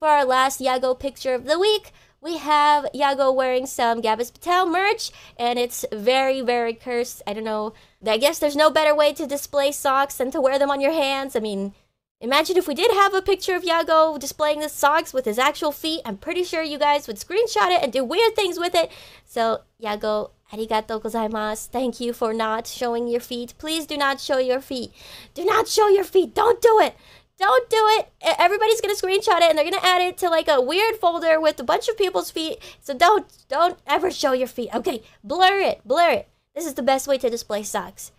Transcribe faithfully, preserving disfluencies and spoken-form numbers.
For our last Yagoo picture of the week, we have Yagoo wearing some Gavis Patel merch, and it's very, very cursed. I don't know. I guess there's no better way to display socks than to wear them on your hands. I mean, imagine if we did have a picture of Yagoo displaying the socks with his actual feet. I'm pretty sure you guys would screenshot it and do weird things with it. So, Yagoo, arigatou gozaimasu. Thank you for not showing your feet. Please do not show your feet. Do not show your feet. Don't do it. Don't do it. Everybody's gonna screenshot it and they're gonna add it to like a weird folder with a bunch of people's feet. So don't, don't ever show your feet. Okay, blur it, blur it. This is the best way to display socks.